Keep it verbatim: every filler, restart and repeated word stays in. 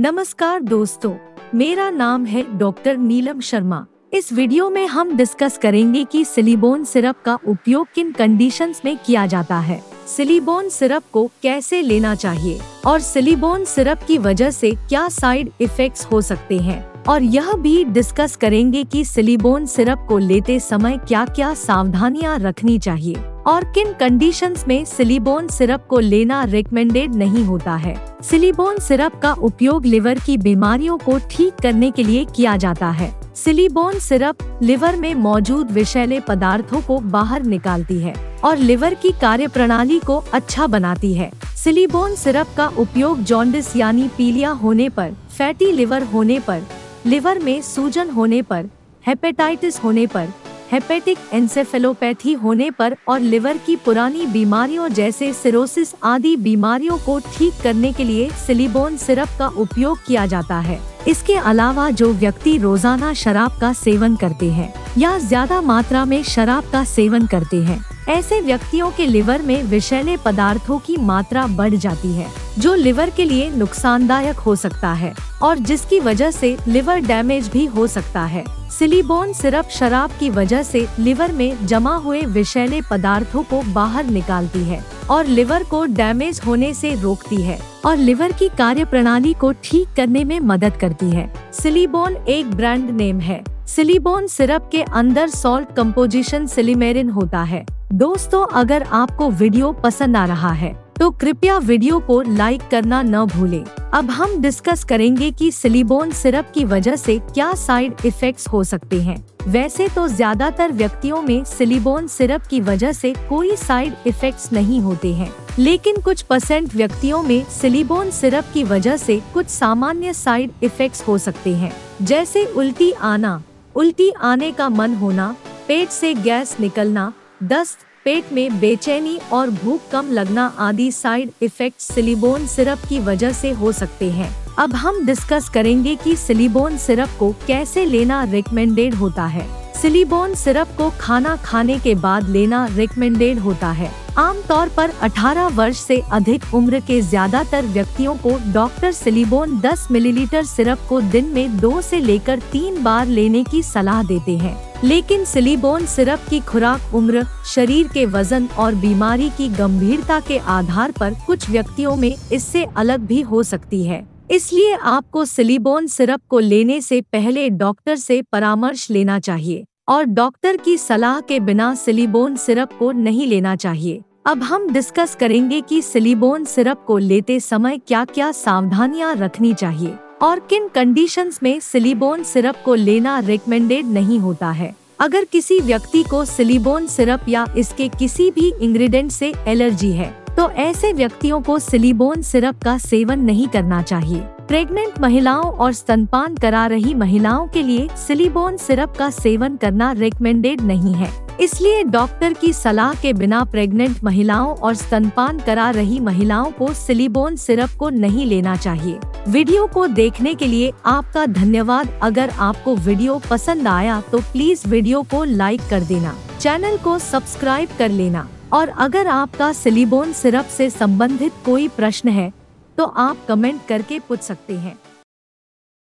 नमस्कार दोस्तों, मेरा नाम है डॉक्टर नीलम शर्मा। इस वीडियो में हम डिस्कस करेंगे कि सिलीबोन सिरप का उपयोग किन कंडीशंस में किया जाता है, सिलीबोन सिरप को कैसे लेना चाहिए और सिलीबोन सिरप की वजह से क्या साइड इफेक्ट्स हो सकते हैं। और यह भी डिस्कस करेंगे कि सिलीबोन सिरप को लेते समय क्या क्या सावधानियां रखनी चाहिए और किन कंडीशंस में सिलीबोन सिरप को लेना रिकमेंडेड नहीं होता है। सिलीबोन सिरप का उपयोग लिवर की बीमारियों को ठीक करने के लिए किया जाता है। सिलीबोन सिरप लिवर में मौजूद विषैले पदार्थों को बाहर निकालती है और लिवर की कार्यप्रणाली को अच्छा बनाती है। सिलीबोन सिरप का उपयोग जॉन्डिस यानी पीलिया होने पर, फैटी लिवर होने पर, लिवर में सूजन होने पर, हेपेटाइटिस होने पर, हेपेटिक एन्सेफेलोपैथी होने पर और लिवर की पुरानी बीमारियों जैसे सिरोसिस आदि बीमारियों को ठीक करने के लिए सिलीबोन सिरप का उपयोग किया जाता है। इसके अलावा जो व्यक्ति रोजाना शराब का सेवन करते हैं या ज्यादा मात्रा में शराब का सेवन करते हैं, ऐसे व्यक्तियों के लिवर में विषैले पदार्थों की मात्रा बढ़ जाती है, जो लिवर के लिए नुकसानदायक हो सकता है और जिसकी वजह से लिवर डैमेज भी हो सकता है। सिलीबोन सिरप शराब की वजह से लिवर में जमा हुए विषैले पदार्थों को बाहर निकालती है और लिवर को डैमेज होने से रोकती है और लिवर की कार्यप्रणाली को ठीक करने में मदद करती है। सिलीबोन एक ब्रांड नेम है। सिलीबोन सिरप के अंदर सॉल्ट कंपोजिशन सिलीमेरिन होता है। दोस्तों, अगर आपको वीडियो पसंद आ रहा है तो कृपया वीडियो को लाइक करना न भूलें। अब हम डिस्कस करेंगे कि सिलीबोन सिरप की वजह से क्या साइड इफेक्ट्स हो सकते हैं। वैसे तो ज्यादातर व्यक्तियों में सिलीबोन सिरप की वजह से कोई साइड इफेक्ट्स नहीं होते हैं, लेकिन कुछ परसेंट व्यक्तियों में सिलीबोन सिरप की वजह से कुछ सामान्य साइड इफेक्ट्स हो सकते हैं, जैसे उल्टी आना, उल्टी आने का मन होना, पेट से गैस निकलना, दस्त, पेट में बेचैनी और भूख कम लगना आदि साइड इफेक्ट सिलीबोन सिरप की वजह से हो सकते हैं। अब हम डिस्कस करेंगे कि सिलीबोन सिरप को कैसे लेना रिकमेंडेड होता है। सिलीबोन सिरप को खाना खाने के बाद लेना रिकमेंडेड होता है। आमतौर पर अठारह वर्ष से अधिक उम्र के ज्यादातर व्यक्तियों को डॉक्टर सिलीबोन दस मिलीलीटर सिरप को दिन में दो से लेकर तीन बार लेने की सलाह देते हैं, लेकिन सिलीबोन सिरप की खुराक उम्र, शरीर के वजन और बीमारी की गंभीरता के आधार पर कुछ व्यक्तियों में इससे अलग भी हो सकती है। इसलिए आपको सिलीबोन सिरप को लेने से पहले डॉक्टर से परामर्श लेना चाहिए और डॉक्टर की सलाह के बिना सिलीबोन सिरप को नहीं लेना चाहिए। अब हम डिस्कस करेंगे कि सिलीबोन सिरप को लेते समय क्या क्या सावधानियां रखनी चाहिए और किन कंडीशंस में सिलीबोन सिरप को लेना रिकमेंडेड नहीं होता है। अगर किसी व्यक्ति को सिलीबोन सिरप या इसके किसी भी इंग्रेडिएंट से एलर्जी है तो ऐसे व्यक्तियों को सिलीबोन सिरप का सेवन नहीं करना चाहिए। प्रेग्नेंट महिलाओं और स्तनपान करा रही महिलाओं के लिए सिलीबोन सिरप का सेवन करना रिकमेंडेड नहीं है। इसलिए डॉक्टर की सलाह के बिना प्रेग्नेंट महिलाओं और स्तनपान करा रही महिलाओं को सिलीबोन सिरप को नहीं लेना चाहिए। वीडियो को देखने के लिए आपका धन्यवाद। अगर आपको वीडियो पसंद आया तो प्लीज वीडियो को लाइक कर देना, चैनल को सब्सक्राइब कर लेना और अगर आपका सिलीबोन सिरप से संबंधित कोई प्रश्न है तो आप कमेंट करके पूछ सकते हैं।